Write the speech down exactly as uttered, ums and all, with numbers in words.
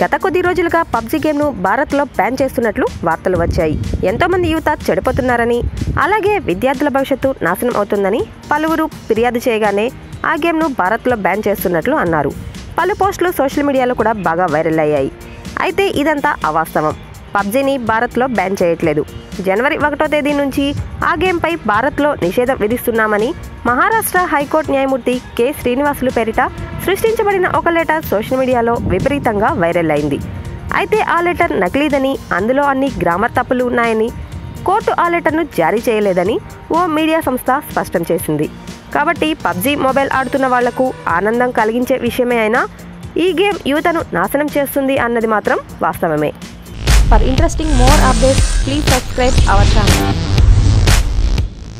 గత కొద్ది రోజులుగా పబ్జీ గేమ్ను భారత్లో బ్యాన్ చేస్తున్నట్లు వార్తలు వచ్చాయి. ఎంతోమంది యువత చెడిపోతున్నారని, అలాగే విద్యార్థుల భవిష్యత్తు నాశనం అవుతుందని పలువురు ఫిర్యాదు చేయగానే ఆ గేమ్ను భారత్లో బ్యాన్ చేస్తున్నట్లు అన్నారు. పలు పోస్టులు సోషల్ మీడియాలో కూడా బాగా వైరల్ అయ్యాయి. అయితే ఇదంతా అవాస్తవం. పబ్జీని భారత్లో బ్యాన్ చేయట్లేదు. జనవరి ఒకటో తేదీ నుంచి ఆ గేమ్పై భారత్లో నిషేధం విధిస్తున్నామని మహారాష్ట్ర హైకోర్టు న్యాయమూర్తి కె శ్రీనివాసులు పేరిట సృష్టించబడిన ఒక లెటర్ సోషల్ మీడియాలో విపరీతంగా వైరల్ అయింది. అయితే ఆ లెటర్ నకిలీదని, అందులో అన్ని గ్రామర్ తప్పులు ఉన్నాయని, కోర్టు ఆ లెటర్ను జారీ చేయలేదని ఓ మీడియా సంస్థ స్పష్టం చేసింది. కాబట్టి పబ్జీ మొబైల్ ఆడుతున్న వాళ్లకు ఆనందం కలిగించే విషయమే అయినా ఈ గేమ్ యువతను నాశనం చేస్తుంది అన్నది మాత్రం వాస్తవమే. For interesting more updates, please subscribe our channel.